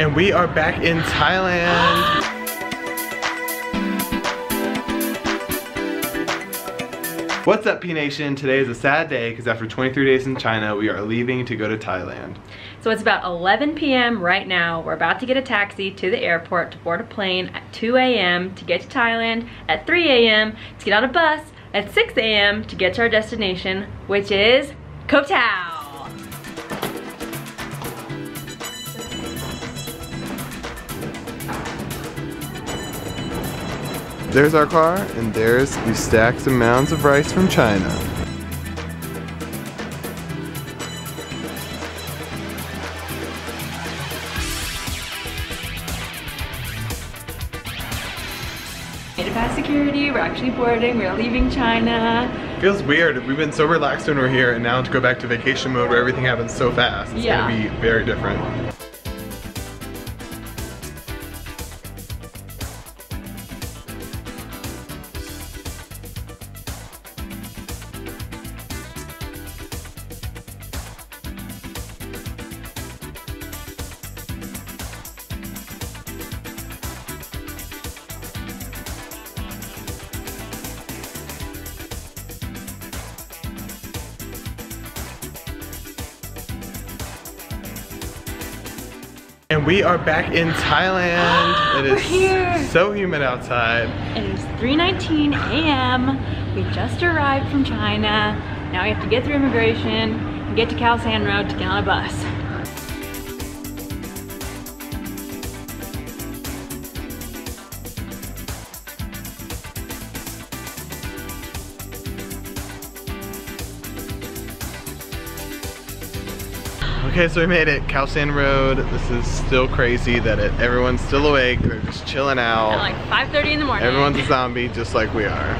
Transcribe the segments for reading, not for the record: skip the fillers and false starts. And we are back in Thailand. What's up, P Nation? Today is a sad day because after 23 days in China, we are leaving to go to Thailand. So it's about 11 p.m. right now. We're about to get a taxi to the airport to board a plane at 2 a.m. to get to Thailand, at 3 a.m. to get on a bus, at 6 a.m. to get to our destination, which is Koh Tao. There's our car, and there's the stacks and mounds of rice from China. Made it past security, we're actually boarding, we're leaving China. Feels weird, we've been so relaxed when we're here, and now to go back to vacation mode where everything happens so fast, it's gonna be very different. And we are back in Thailand. It is here. So humid outside. It is 3:19 a.m. We just arrived from China. Now we have to get through immigration and get to Khao San Road to get on a bus. Okay, so we made it, Khao San Road. This is still crazy that everyone's still awake, they're just chilling out. At like 5:30 in the morning. Everyone's a zombie, just like we are.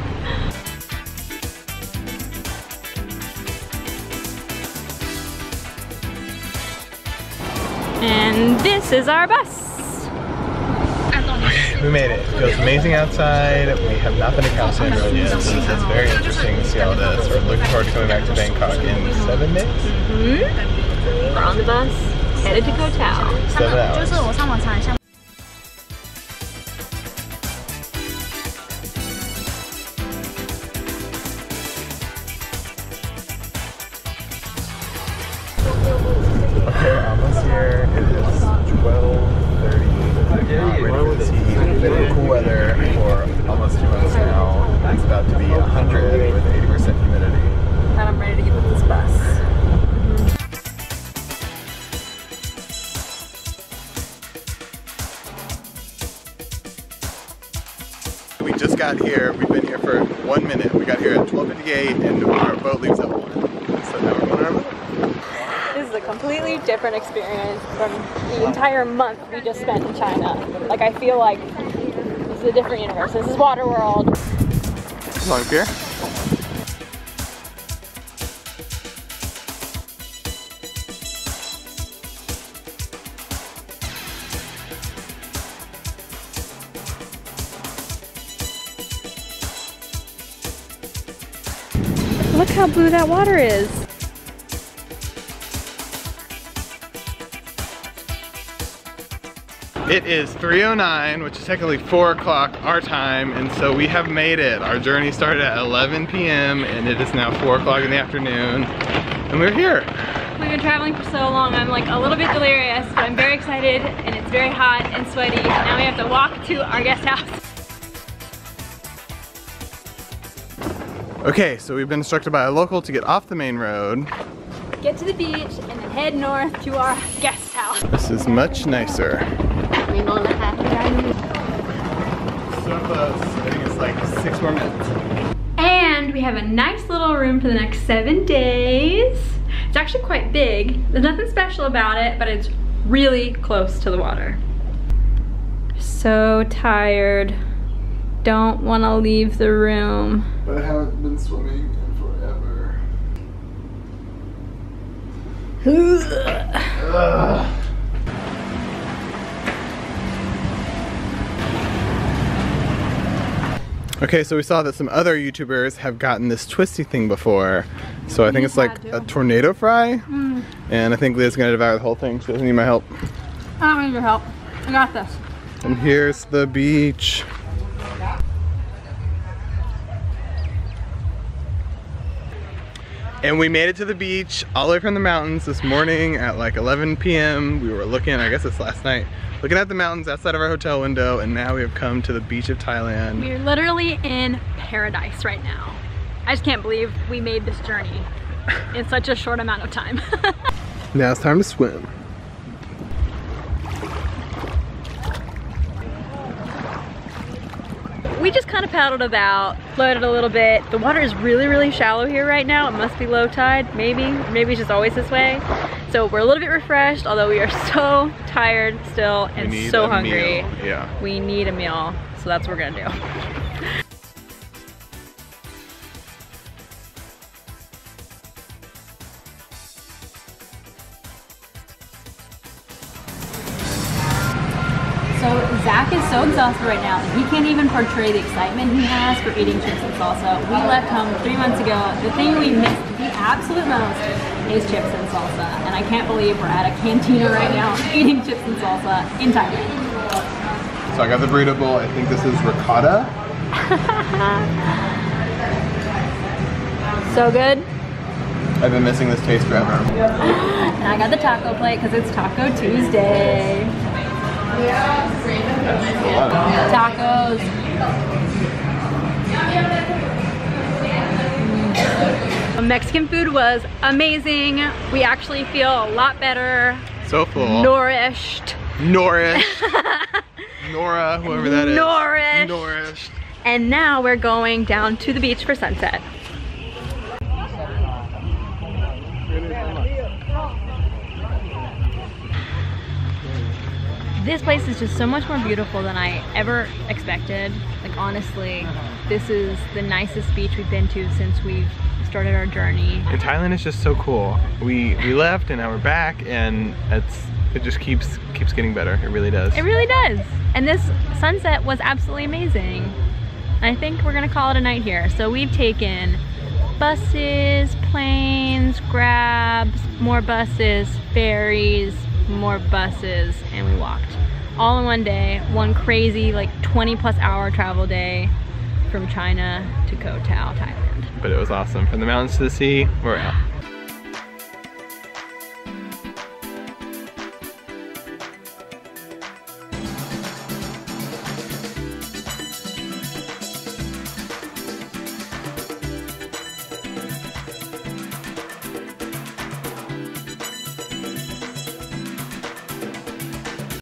And this is our bus. We made it. It feels amazing outside. We have not been to Khao San Road yet, so this is very interesting to see all this. We're looking forward to coming back to Bangkok in 7 days. Mm-hmm. We're on the bus, headed to Koh Tao. 7 hours. Okay, almost here. It is 12:30. We're ready for the very cool weather for almost 2 months now. It's about to be 100 with 80% humidity. And I'm ready to get with this bus. We just got here, we've been here for 1 minute. We got here at 12:58 and our boat leaves at 1. So now we're on our boat. This is a completely different experience from the entire month we just spent in China. Like, I feel like this is a different universe. This is Waterworld. Long pier. Look how blue that water is. It is 3:09, which is technically 4 o'clock our time, and so we have made it. Our journey started at 11 p.m. and it is now 4 o'clock in the afternoon, and we're here. We've been traveling for so long, I'm like a little bit delirious, but I'm very excited, and it's very hot and sweaty, and now we have to walk to our guest house. Okay, so we've been instructed by a local to get off the main road, get to the beach, and then head north to our guest house. This is much nicer. So close, I think it's like 6 more minutes. And we have a nice little room for the next 7 days. It's actually quite big. There's nothing special about it, but it's really close to the water. So tired. Don't want to leave the room. But I haven't been swimming in forever. Okay, so we saw that some other YouTubers have gotten this twisty thing before. So I think it's like a tornado fry. And I think Leah's gonna devour the whole thing. She doesn't need my help. I don't need your help. I got this. And here's the beach. And we made it to the beach all the way from the mountains this morning at like 11 p.m. We were looking, I guess it's last night, looking at the mountains outside of our hotel window, and now we have come to the beach of Thailand. We're literally in paradise right now. I just can't believe we made this journey in such a short amount of time. Now it's time to swim. We just kind of paddled about, floated a little bit. The water is really, really shallow here right now. It must be low tide, maybe. Maybe it's just always this way. So we're a little bit refreshed, although we are so tired still and so hungry. Yeah. We need a meal, so that's what we're gonna do. So Zach is so exhausted right now that he can't even portray the excitement he has for eating chips and salsa. We left home 3 months ago. The thing we missed the absolute most is chips and salsa. And I can't believe we're at a cantina right now eating chips and salsa in Thailand. So I got the burrito bowl. I think this is ricotta. So good. I've been missing this taste forever. And I got the taco plate because it's Taco Tuesday. Tacos. Mexican food was amazing. We actually feel a lot better. So full. Nourished. Nourished. Nora, whoever that is. Nourished. Nourished. And now we're going down to the beach for sunset. This place is just so much more beautiful than I ever expected. Like honestly, this is the nicest beach we've been to since we've started our journey. And Thailand is just so cool. We left and now we're back, and it just keeps getting better. It really does. It really does. And this sunset was absolutely amazing. I think we're gonna call it a night here. So we've taken buses, planes, grabs, more buses, ferries, more buses, and we walked all in one day. One crazy like 20+ hour travel day from China to Koh Tao, Thailand. But it was awesome. From the mountains to the sea, we're out.